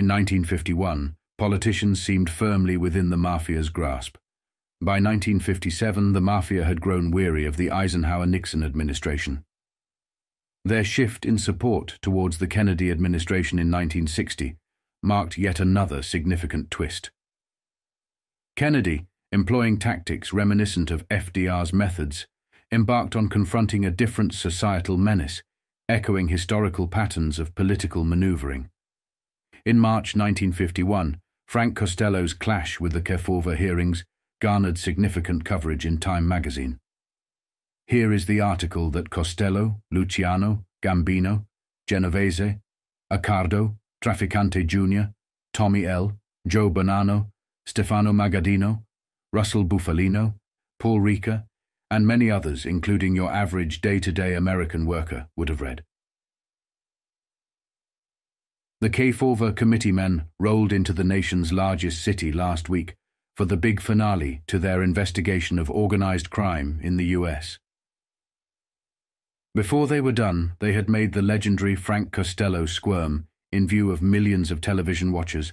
In 1951, politicians seemed firmly within the Mafia's grasp. By 1957, the Mafia had grown weary of the Eisenhower-Nixon administration. Their shift in support towards the Kennedy administration in 1960 marked yet another significant twist. Kennedy, employing tactics reminiscent of FDR's methods, embarked on confronting a different societal menace, echoing historical patterns of political maneuvering. In March 1951, Frank Costello's clash with the Kefauver hearings garnered significant coverage in Time magazine. Here is the article that Costello, Luciano, Gambino, Genovese, Accardo, Trafficante Jr., Tommy L., Joe Bonanno, Stefano Magadino, Russell Bufalino, Paul Ricca, and many others, including your average day-to-day American worker, would have read. The Kefauver committeemen rolled into the nation's largest city last week for the big finale to their investigation of organized crime in the U.S. Before they were done, they had made the legendary Frank Costello squirm in view of millions of television watchers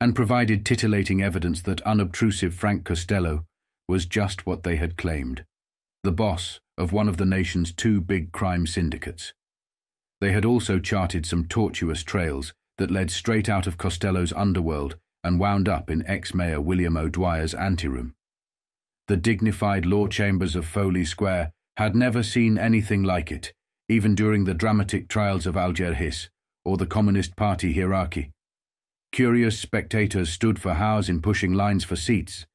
and provided titillating evidence that unobtrusive Frank Costello was just what they had claimed, the boss of one of the nation's two big crime syndicates. They had also charted some tortuous trails that led straight out of Costello's underworld and wound up in ex-mayor William O'Dwyer's anteroom. The dignified law chambers of Foley Square had never seen anything like it, even during the dramatic trials of Alger Hiss or the Communist Party hierarchy. Curious spectators stood for hours in pushing lines for seats,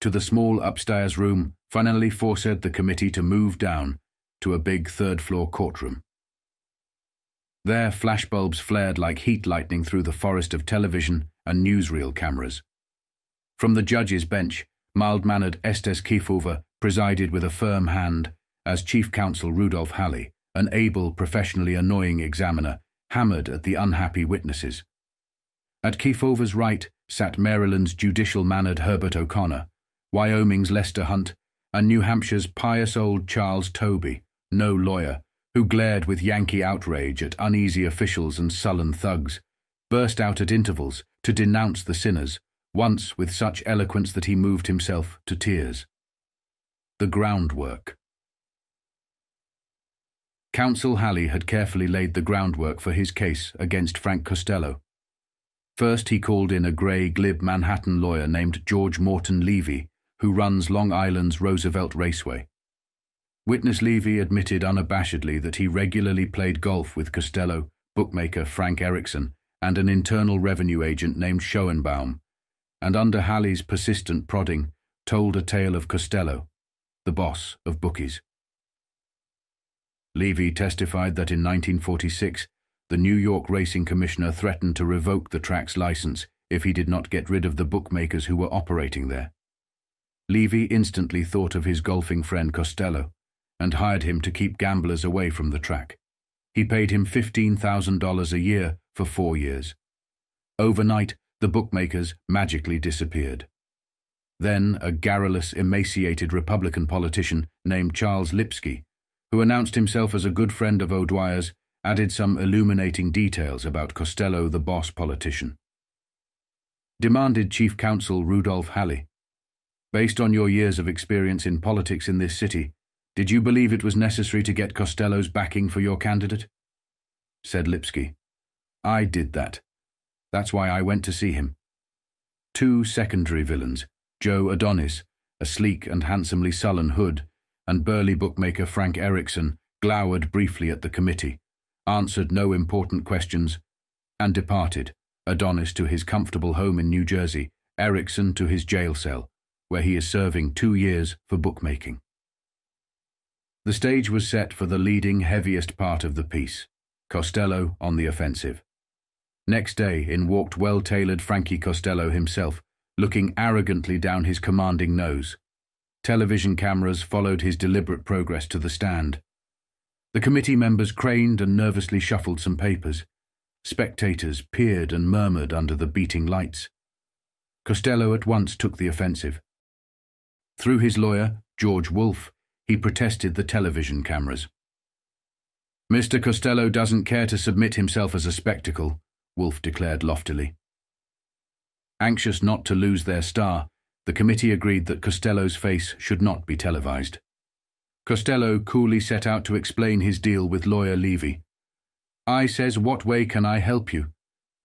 to the small upstairs room finally forced the committee to move down to a big third-floor courtroom. There, flashbulbs flared like heat lightning through the forest of television and newsreel cameras. From the judge's bench, mild-mannered Estes Kefauver presided with a firm hand as Chief Counsel Rudolph Halley, an able, professionally annoying examiner, hammered at the unhappy witnesses. At Kefauver's right sat Maryland's judicial-mannered Herbert O'Connor, Wyoming's Lester Hunt, and New Hampshire's pious old Charles Toby, no lawyer, who glared with Yankee outrage at uneasy officials and sullen thugs, burst out at intervals to denounce the sinners, once with such eloquence that he moved himself to tears. The groundwork. Counsel Halley had carefully laid the groundwork for his case against Frank Costello. First, he called in a grey, glib Manhattan lawyer named George Morton Levy, who runs Long Island's Roosevelt Raceway. Witness Levy admitted unabashedly that he regularly played golf with Costello, bookmaker Frank Erickson, and an internal revenue agent named Schoenbaum, and under Halley's persistent prodding, told a tale of Costello, the boss of bookies. Levy testified that in 1946, the New York Racing Commissioner threatened to revoke the track's license if he did not get rid of the bookmakers who were operating there. Levy instantly thought of his golfing friend Costello and hired him to keep gamblers away from the track. He paid him $15,000 a year for 4 years. Overnight, the bookmakers magically disappeared. Then a garrulous, emaciated Republican politician named Charles Lipsky, who announced himself as a good friend of O'Dwyer's, added some illuminating details about Costello, the boss politician. Demanded Chief Counsel Rudolph Halley, "Based on your years of experience in politics in this city, did you believe it was necessary to get Costello's backing for your candidate?" Said Lipsky, "I did that. That's why I went to see him." Two secondary villains, Joe Adonis, a sleek and handsomely sullen hood, and burly bookmaker Frank Erickson, glowered briefly at the committee, answered no important questions, and departed, Adonis to his comfortable home in New Jersey, Erickson to his jail cell, where he is serving 2 years for bookmaking. The stage was set for the leading, heaviest part of the piece, Costello on the offensive. Next day, in walked well-tailored Frankie Costello himself, looking arrogantly down his commanding nose. Television cameras followed his deliberate progress to the stand. The committee members craned and nervously shuffled some papers. Spectators peered and murmured under the beating lights. Costello at once took the offensive. Through his lawyer, George Wolfe, he protested the television cameras. "Mr. Costello doesn't care to submit himself as a spectacle," Wolfe declared loftily. Anxious not to lose their star, the committee agreed that Costello's face should not be televised. Costello coolly set out to explain his deal with lawyer Levy. I says, what way can I help you?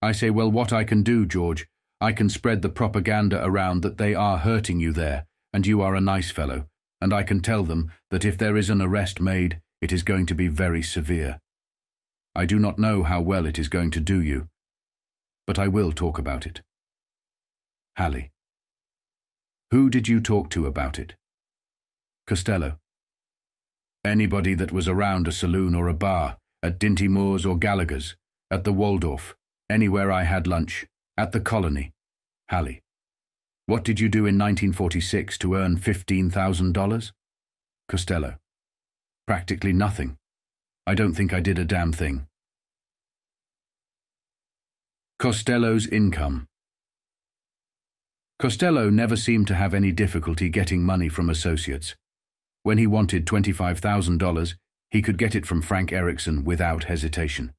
I say, well, what I can do, George, I can spread the propaganda around that they are hurting you there, and you are a nice fellow, and I can tell them that if there is an arrest made, it is going to be very severe. I do not know how well it is going to do you, but I will talk about it. Halley. Who did you talk to about it? Costello. Anybody that was around a saloon or a bar, at Dinty Moore's or Gallagher's, at the Waldorf, anywhere I had lunch, at the Colony. Halley. What did you do in 1946 to earn $15,000? Costello. Practically nothing. I don't think I did a damn thing. Costello's income. Costello never seemed to have any difficulty getting money from associates. When he wanted $25,000, he could get it from Frank Erickson without hesitation.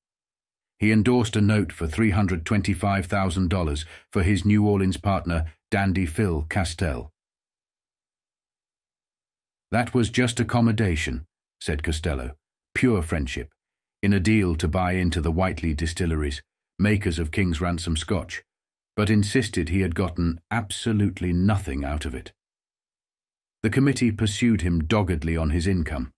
He endorsed a note for $325,000 for his New Orleans partner, Dandy Phil Castell. That was just accommodation, said Costello, pure friendship, in a deal to buy into the Whiteley distilleries, makers of King's Ransom Scotch, but insisted he had gotten absolutely nothing out of it. The committee pursued him doggedly on his income.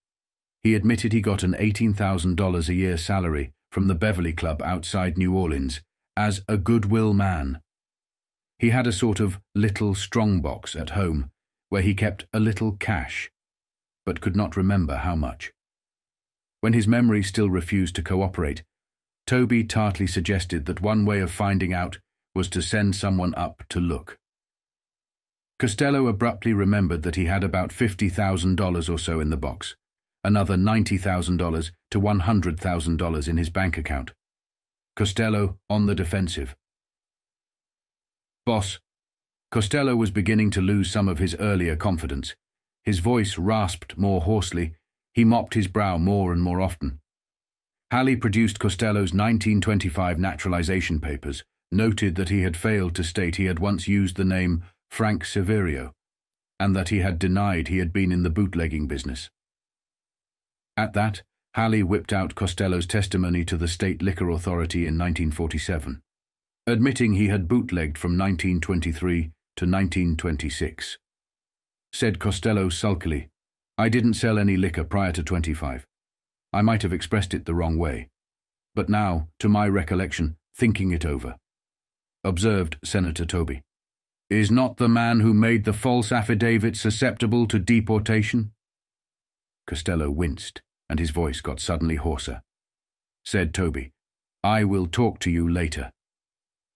He admitted he got an $18,000 a year salary from the Beverly Club outside New Orleans as a goodwill man. He had a sort of little strongbox at home where he kept a little cash, but could not remember how much. When his memory still refused to cooperate, Toby tartly suggested that one way of finding out was to send someone up to look. Costello abruptly remembered that he had about $50,000 or so in the box, another $90,000 to $100,000 in his bank account. Costello on the defensive. Boss, Costello was beginning to lose some of his earlier confidence. His voice rasped more hoarsely. He mopped his brow more and more often. Halley produced Costello's 1925 naturalization papers, noted that he had failed to state he had once used the name Frank Severio, and that he had denied he had been in the bootlegging business. At that, Halley whipped out Costello's testimony to the State Liquor Authority in 1947, admitting he had bootlegged from 1923 to 1926. Said Costello sulkily, I didn't sell any liquor prior to 25. I might have expressed it the wrong way. But now, to my recollection, thinking it over, observed Senator Toby, is not the man who made the false affidavit susceptible to deportation? Costello winced, and his voice got suddenly hoarser. Said Toby, I will talk to you later.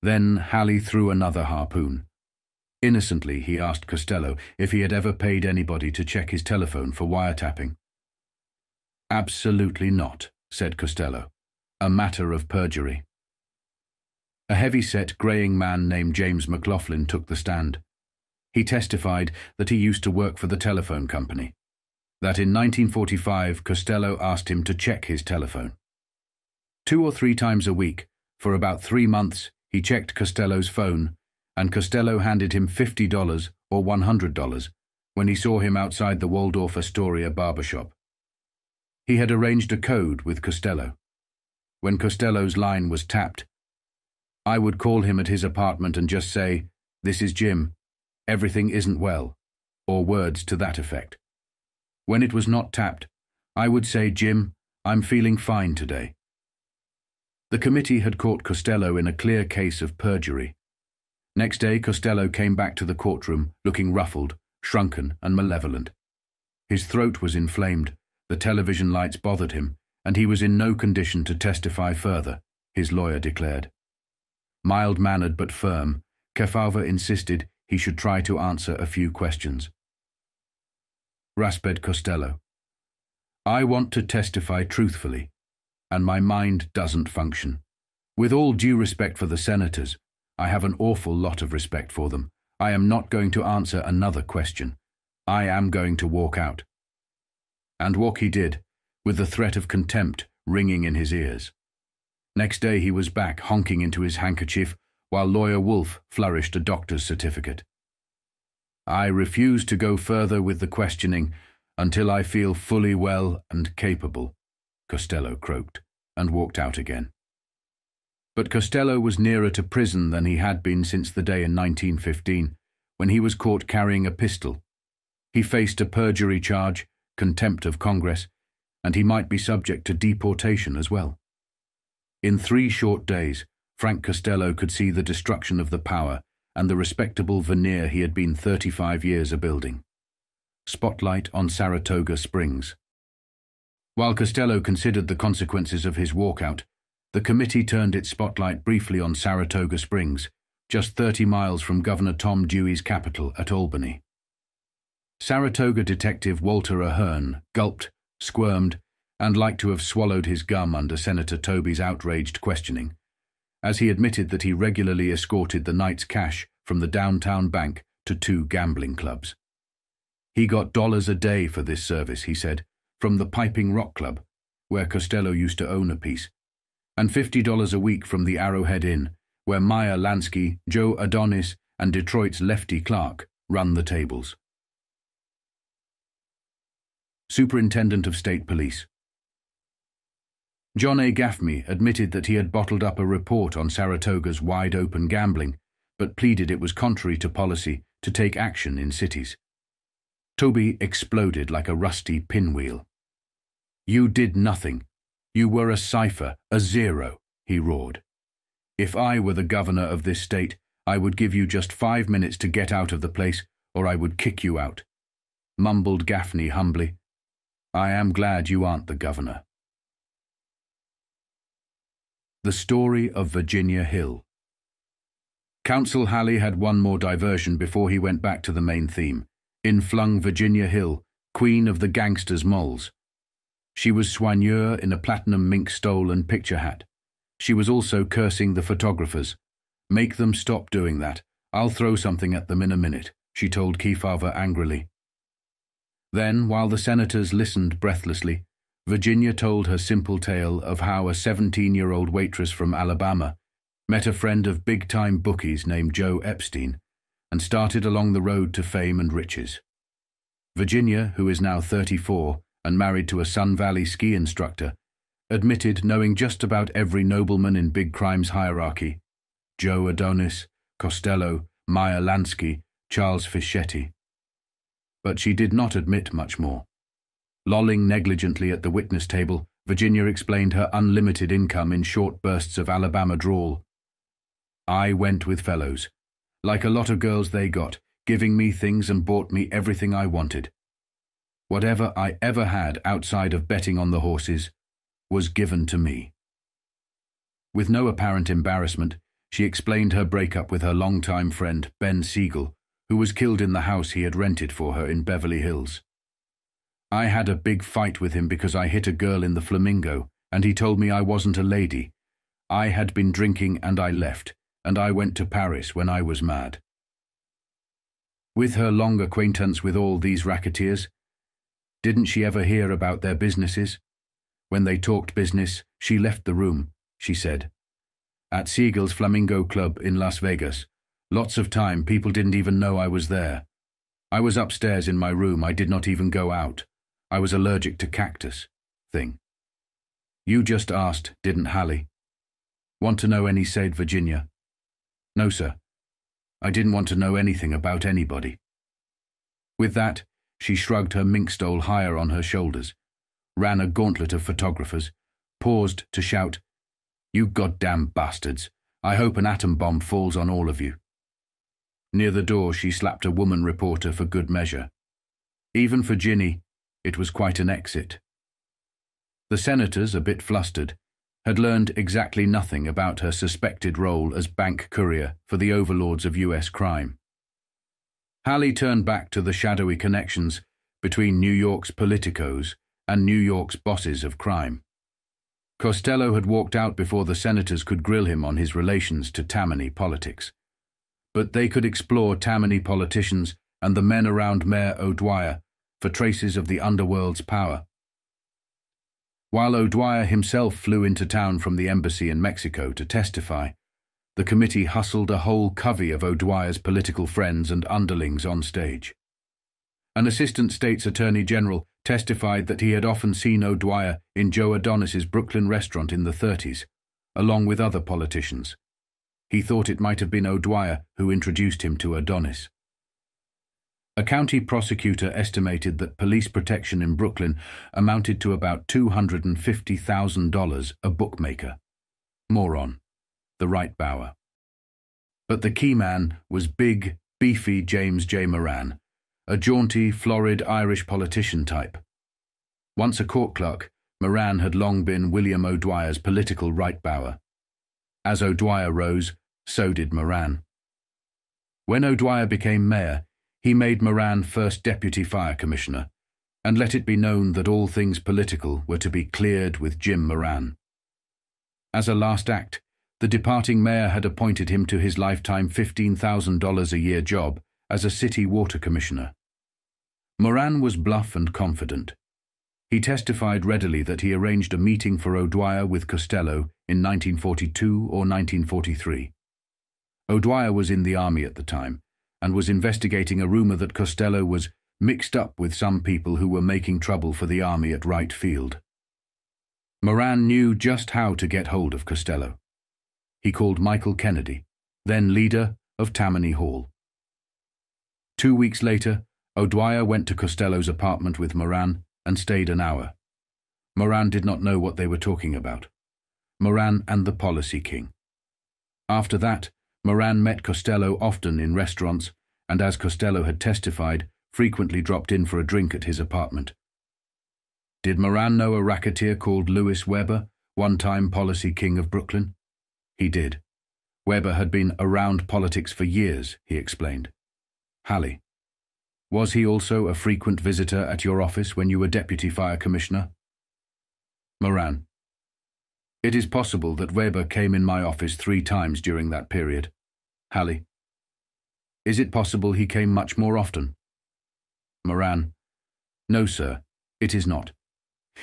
Then Halley threw another harpoon. Innocently, he asked Costello if he had ever paid anybody to check his telephone for wiretapping. Absolutely not, said Costello. A matter of perjury. A heavy-set, greying man named James McLaughlin took the stand. He testified that he used to work for the telephone company, that in 1945 Costello asked him to check his telephone. 2 or 3 times a week, for about 3 months, he checked Costello's phone, and Costello handed him $50 or $100 when he saw him outside the Waldorf Astoria barbershop. He had arranged a code with Costello. When Costello's line was tapped, I would call him at his apartment and just say, this is Jim, everything isn't well, or words to that effect. When it was not tapped, I would say, Jim, I'm feeling fine today. The committee had caught Costello in a clear case of perjury. Next day, Costello came back to the courtroom, looking ruffled, shrunken, and malevolent. His throat was inflamed, the television lights bothered him, and he was in no condition to testify further, his lawyer declared. Mild-mannered but firm, Kefauver insisted he should try to answer a few questions. Rasped Costello. I want to testify truthfully, and my mind doesn't function. With all due respect for the senators, I have an awful lot of respect for them. I am not going to answer another question. I am going to walk out. And walk he did, with the threat of contempt ringing in his ears. Next day he was back, honking into his handkerchief, while Lawyer Wolfe flourished a doctor's certificate. I refuse to go further with the questioning until I feel fully well and capable, Costello croaked, and walked out again. But Costello was nearer to prison than he had been since the day in 1915, when he was caught carrying a pistol. He faced a perjury charge, contempt of Congress, and he might be subject to deportation as well. In 3 short days, Frank Costello could see the destruction of the power and the respectable veneer he had been 35 years a building. Spotlight on Saratoga Springs. While Costello considered the consequences of his walkout, the committee turned its spotlight briefly on Saratoga Springs, just 30 miles from Governor Tom Dewey's capital at Albany. Saratoga detective Walter Ahearn gulped, squirmed, and liked to have swallowed his gum under Senator Toby's outraged questioning, as he admitted that he regularly escorted the night's cash from the downtown bank to 2 gambling clubs. He got dollars a day for this service, he said, from the Piping Rock Club, where Costello used to own a piece, and $50 a week from the Arrowhead Inn, where Meyer Lansky, Joe Adonis, and Detroit's Lefty Clark run the tables. Superintendent of State Police. John A. Gaffney admitted that he had bottled up a report on Saratoga's wide-open gambling, but pleaded it was contrary to policy to take action in cities. Toby exploded like a rusty pinwheel. "You did nothing. You were a cipher, a zero," he roared. "If I were the governor of this state, I would give you just 5 minutes to get out of the place, or I would kick you out," mumbled Gaffney humbly. "I am glad you aren't the governor." The Story of Virginia Hill. Counsel Halley had one more diversion before he went back to the main theme. In flung Virginia Hill, queen of the gangsters' moles. She was soigneur in a platinum mink stole and picture hat. She was also cursing the photographers. "Make them stop doing that. I'll throw something at them in a minute," she told Kefauver angrily. Then, while the senators listened breathlessly, Virginia told her simple tale of how a 17-year-old waitress from Alabama met a friend of big-time bookies named Joe Epstein and started along the road to fame and riches. Virginia, who is now 34 and married to a Sun Valley ski instructor, admitted knowing just about every nobleman in big crime's hierarchy: Joe Adonis, Costello, Meyer Lansky, Charles Fischetti. But she did not admit much more. Lolling negligently at the witness table, Virginia explained her unlimited income in short bursts of Alabama drawl. "I went with fellows. Like a lot of girls they got, giving me things and bought me everything I wanted. Whatever I ever had outside of betting on the horses was given to me." With no apparent embarrassment, she explained her breakup with her longtime friend, Ben Siegel, who was killed in the house he had rented for her in Beverly Hills. "I had a big fight with him because I hit a girl in the Flamingo, and he told me I wasn't a lady. I had been drinking and I left, and I went to Paris when I was mad." With her long acquaintance with all these racketeers, didn't she ever hear about their businesses? When they talked business, she left the room, she said. "At Siegel's Flamingo Club in Las Vegas, lots of time people didn't even know I was there. I was upstairs in my room, I did not even go out. I was allergic to cactus thing." "You just asked, didn't Halley? Want to know any?" said Virginia. "No, sir. I didn't want to know anything about anybody." With that, she shrugged her mink stole higher on her shoulders, ran a gauntlet of photographers, paused to shout, "You goddamn bastards. I hope an atom bomb falls on all of you." Near the door, she slapped a woman reporter for good measure. Even for Ginny, it was quite an exit. The senators, a bit flustered, had learned exactly nothing about her suspected role as bank courier for the overlords of U.S. crime. Halley turned back to the shadowy connections between New York's politicos and New York's bosses of crime. Costello had walked out before the senators could grill him on his relations to Tammany politics. But they could explore Tammany politicians and the men around Mayor O'Dwyer for traces of the underworld's power. While O'Dwyer himself flew into town from the embassy in Mexico to testify, the committee hustled a whole covey of O'Dwyer's political friends and underlings on stage. An assistant state's attorney general testified that he had often seen O'Dwyer in Joe Adonis's Brooklyn restaurant in the 30s, along with other politicians. He thought it might have been O'Dwyer who introduced him to Adonis. A county prosecutor estimated that police protection in Brooklyn amounted to about $250,000 a bookmaker. Moron, the right bower. But the key man was big, beefy James J. Moran, a jaunty, florid Irish politician type. Once a court clerk, Moran had long been William O'Dwyer's political right bower. As O'Dwyer rose, so did Moran. When O'Dwyer became mayor, he made Moran first deputy fire commissioner, and let it be known that all things political were to be cleared with Jim Moran. As a last act, the departing mayor had appointed him to his lifetime $15,000 a year job as a city water commissioner. Moran was bluff and confident. He testified readily that he arranged a meeting for O'Dwyer with Costello in 1942 or 1943. O'Dwyer was in the army at the time and was investigating a rumor that Costello was mixed up with some people who were making trouble for the army at Wright Field. Moran knew just how to get hold of Costello. He called Michael Kennedy, then leader of Tammany Hall. 2 weeks later, O'Dwyer went to Costello's apartment with Moran and stayed an hour. Moran did not know what they were talking about. Moran and the policy king. After that, Moran met Costello often in restaurants and, as Costello had testified, frequently dropped in for a drink at his apartment. Did Moran know a racketeer called Louis Weber, one-time policy king of Brooklyn? He did. Weber had been around politics for years, he explained. Halley. Was he also a frequent visitor at your office when you were deputy fire commissioner? Moran. It is possible that Weber came in my office 3 times during that period. Halley. Is it possible he came much more often? Moran. No, sir, it is not.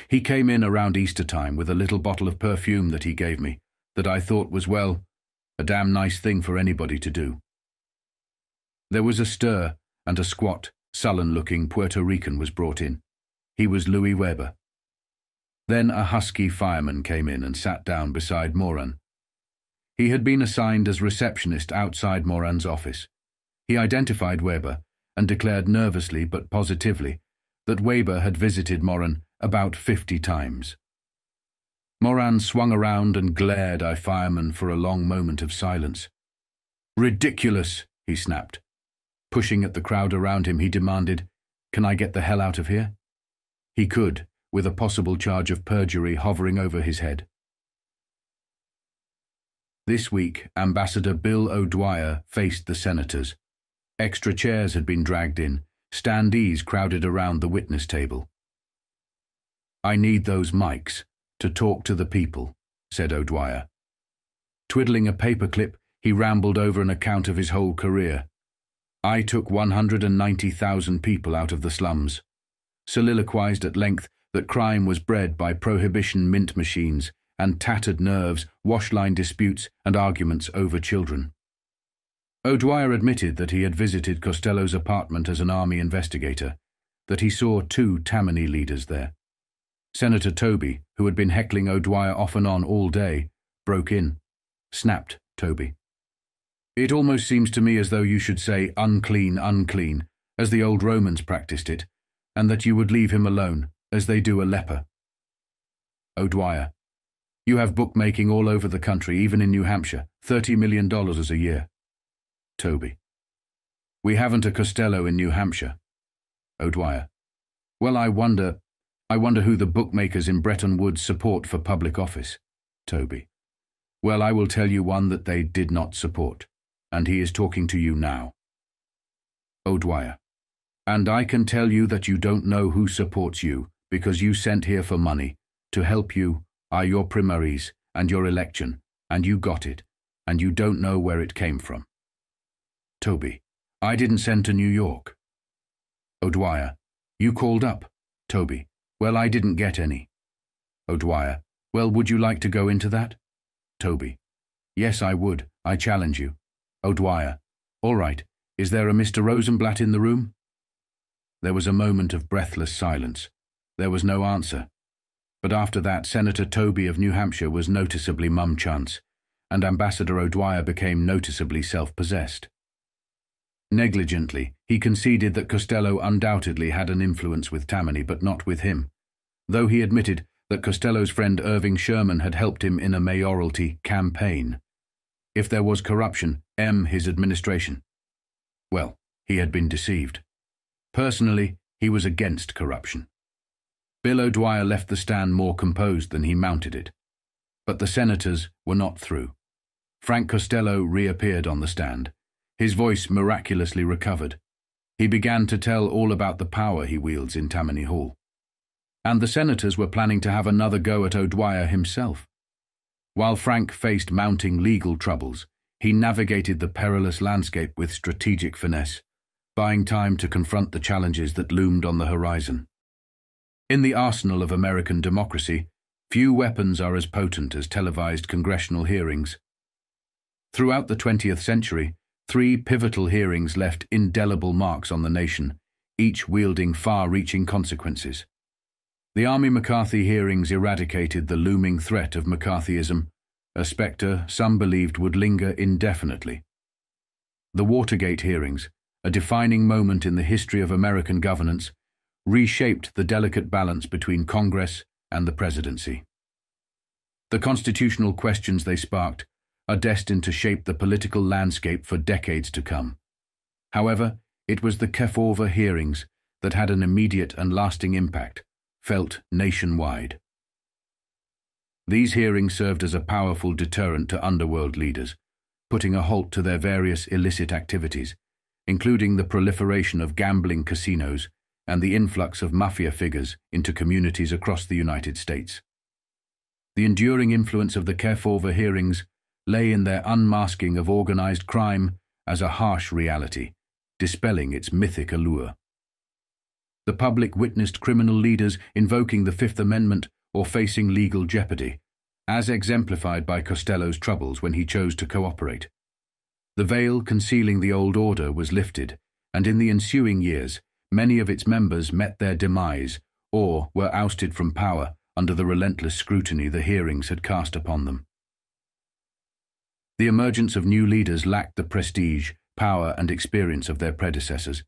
He came in around Easter time with a little bottle of perfume that he gave me, that I thought was, well, a damn nice thing for anybody to do. There was a stir, and a squat, sullen-looking Puerto Rican was brought in. He was Louis Weber. Then a husky fireman came in and sat down beside Moran. He had been assigned as receptionist outside Moran's office. He identified Weber and declared nervously but positively that Weber had visited Moran about 50 times. Moran swung around and glared at fireman for a long moment of silence. "Ridiculous," he snapped. Pushing at the crowd around him, he demanded, "Can I get the hell out of here?" He could, with a possible charge of perjury hovering over his head. This week, Ambassador Bill O'Dwyer faced the senators. Extra chairs had been dragged in, standees crowded around the witness table. "I need those mics to talk to the people," said O'Dwyer. Twiddling a paperclip, he rambled over an account of his whole career. "I took 190,000 people out of the slums," soliloquized at length that crime was bred by prohibition mint machines and tattered nerves, washline disputes and arguments over children. O'Dwyer admitted that he had visited Costello's apartment as an army investigator, that he saw 2 Tammany leaders there. Senator Toby, who had been heckling O'Dwyer off and on all day, broke in, snapped Toby. "It almost seems to me as though you should say unclean, unclean, as the old Romans practiced it, and that you would leave him alone, as they do a leper." O'Dwyer. "You have bookmaking all over the country, even in New Hampshire, $30 million a year." Toby. "We haven't a Costello in New Hampshire." O'Dwyer. "Well, I wonder who the bookmakers in Bretton Woods support for public office." Toby. "Well, I will tell you one that they did not support. And he is talking to you now." O'Dwyer. "And I can tell you that you don't know who supports you, because you sent here for money. To help you are your primaries and your election, and you got it, and you don't know where it came from." Toby. "I didn't send to New York." O'Dwyer. "You called up." Toby. "Well, I didn't get any." O'Dwyer. "Well, would you like to go into that?" Toby. "Yes, I would. I challenge you. O'Dwyer. All right. Is there a Mr. Rosenblatt in the room? There was a moment of breathless silence. There was no answer. But after that, Senator Toby of New Hampshire was noticeably mum-chance, and Ambassador O'Dwyer became noticeably self-possessed. Negligently, he conceded that Costello undoubtedly had an influence with Tammany, but not with him, though he admitted that Costello's friend Irving Sherman had helped him in a mayoralty campaign. If there was corruption, his administration. Well, he had been deceived. Personally, he was against corruption. Bill O'Dwyer left the stand more composed than he mounted it. But the senators were not through. Frank Costello reappeared on the stand. His voice miraculously recovered. He began to tell all about the power he wields in Tammany Hall. And the senators were planning to have another go at O'Dwyer himself. While Frank faced mounting legal troubles, he navigated the perilous landscape with strategic finesse, buying time to confront the challenges that loomed on the horizon. In the arsenal of American democracy, few weapons are as potent as televised congressional hearings. Throughout the 20th century, three pivotal hearings left indelible marks on the nation, each wielding far-reaching consequences. The Army-McCarthy hearings eradicated the looming threat of McCarthyism, a spectre some believed would linger indefinitely. The Watergate hearings, a defining moment in the history of American governance, reshaped the delicate balance between Congress and the presidency. The constitutional questions they sparked are destined to shape the political landscape for decades to come. However, it was the Kefauver hearings that had an immediate and lasting impact, felt nationwide. These hearings served as a powerful deterrent to underworld leaders, putting a halt to their various illicit activities, including the proliferation of gambling casinos and the influx of mafia figures into communities across the United States. The enduring influence of the Kefauver hearings lay in their unmasking of organized crime as a harsh reality, dispelling its mythic allure. The public witnessed criminal leaders invoking the Fifth Amendment or facing legal jeopardy, as exemplified by Costello's troubles when he chose to cooperate. The veil concealing the old order was lifted, and in the ensuing years, many of its members met their demise or were ousted from power under the relentless scrutiny the hearings had cast upon them. The emergence of new leaders lacked the prestige, power, and experience of their predecessors.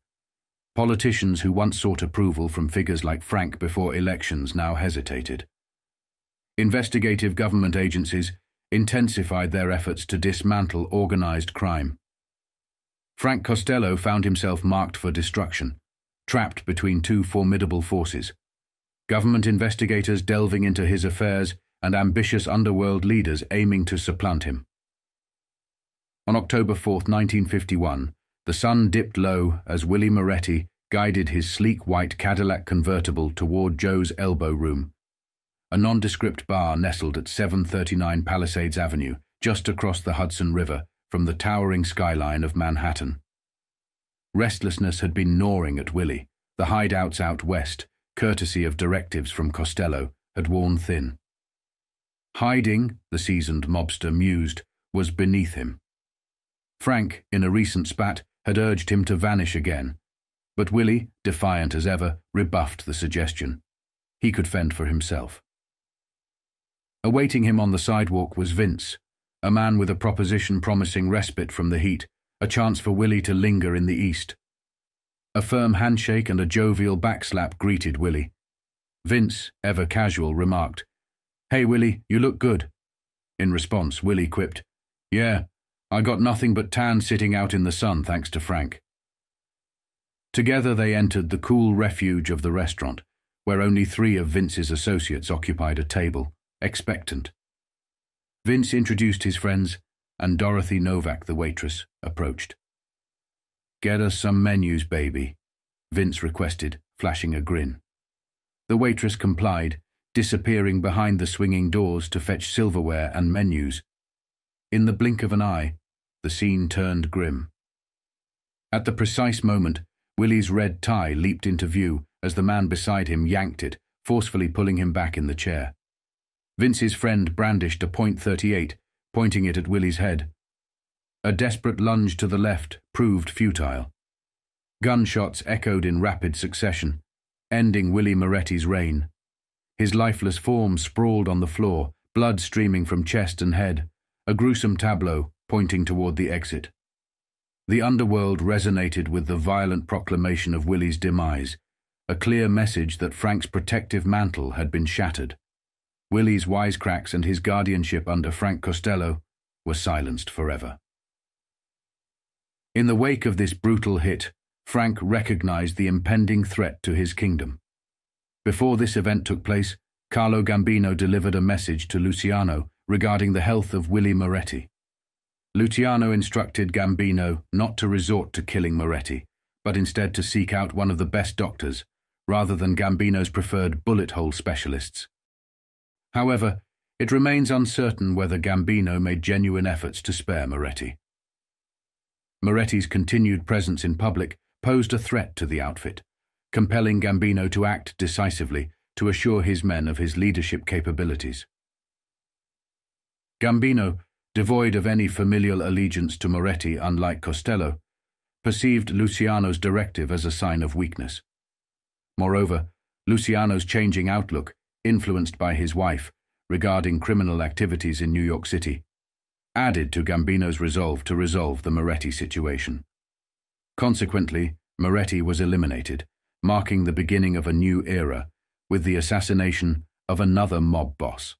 Politicians who once sought approval from figures like Frank before elections now hesitated. Investigative government agencies intensified their efforts to dismantle organized crime. Frank Costello found himself marked for destruction, trapped between two formidable forces: government investigators delving into his affairs and ambitious underworld leaders aiming to supplant him. On October 4, 1951, the sun dipped low as Willie Moretti guided his sleek white Cadillac convertible toward Joe's elbow room, a nondescript bar nestled at 739 Palisades Avenue, just across the Hudson River from the towering skyline of Manhattan. Restlessness had been gnawing at Willie. The hideouts out west, courtesy of directives from Costello, had worn thin. Hiding, the seasoned mobster mused, was beneath him. Frank, in a recent spat, had urged him to vanish again, but Willie, defiant as ever, rebuffed the suggestion. He could fend for himself. Awaiting him on the sidewalk was Vince, a man with a proposition promising respite from the heat, a chance for Willie to linger in the east. A firm handshake and a jovial backslap greeted Willie. Vince, ever casual, remarked, "Hey, Willie, you look good." In response, Willie quipped, "Yeah, I got nothing but tan sitting out in the sun thanks to Frank." Together they entered the cool refuge of the restaurant, where only three of Vince's associates occupied a table, expectant. Vince introduced his friends, and Dorothy Novak, the waitress, approached. "Get us some menus, baby," Vince requested, flashing a grin. The waitress complied, disappearing behind the swinging doors to fetch silverware and menus. In the blink of an eye, the scene turned grim. At the precise moment, Willie's red tie leaped into view as the man beside him yanked it, forcefully pulling him back in the chair. Vince's friend brandished a .38, pointing it at Willie's head. A desperate lunge to the left proved futile. Gunshots echoed in rapid succession, ending Willie Moretti's reign. His lifeless form sprawled on the floor, blood streaming from chest and head, a gruesome tableau pointing toward the exit. The underworld resonated with the violent proclamation of Willie's demise, a clear message that Frank's protective mantle had been shattered. Willie's wisecracks and his guardianship under Frank Costello were silenced forever. In the wake of this brutal hit, Frank recognized the impending threat to his kingdom. Before this event took place, Carlo Gambino delivered a message to Luciano regarding the health of Willie Moretti. Luciano instructed Gambino not to resort to killing Moretti, but instead to seek out one of the best doctors, rather than Gambino's preferred bullet-hole specialists. However, it remains uncertain whether Gambino made genuine efforts to spare Moretti. Moretti's continued presence in public posed a threat to the outfit, compelling Gambino to act decisively to assure his men of his leadership capabilities. Gambino, devoid of any familial allegiance to Moretti unlike Costello, perceived Luciano's directive as a sign of weakness. Moreover, Luciano's changing outlook, influenced by his wife, regarding criminal activities in New York City, added to Gambino's resolve to resolve the Moretti situation. Consequently, Moretti was eliminated, marking the beginning of a new era with the assassination of another mob boss.